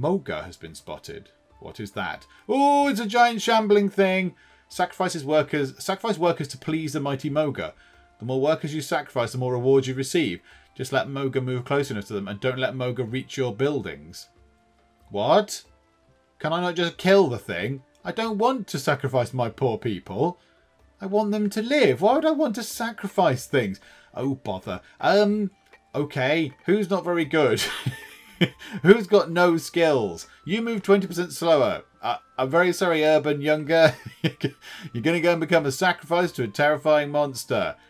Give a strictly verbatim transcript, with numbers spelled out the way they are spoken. Moga has been spotted. What is that? Oh, it's a giant shambling thing. Sacrifices workers, sacrifice workers to please the mighty Moga. The more workers you sacrifice, the more rewards you receive. Just let Moga move close enough to them and don't let Moga reach your buildings. What? Can I not just kill the thing? I don't want to sacrifice my poor people. I want them to live. Why would I want to sacrifice things? Oh, bother. Um, okay. Who's not very good? Who's got no skills? You move twenty percent slower. Uh, I'm very sorry, Urban Younger. You're going to go and become a sacrifice to a terrifying monster.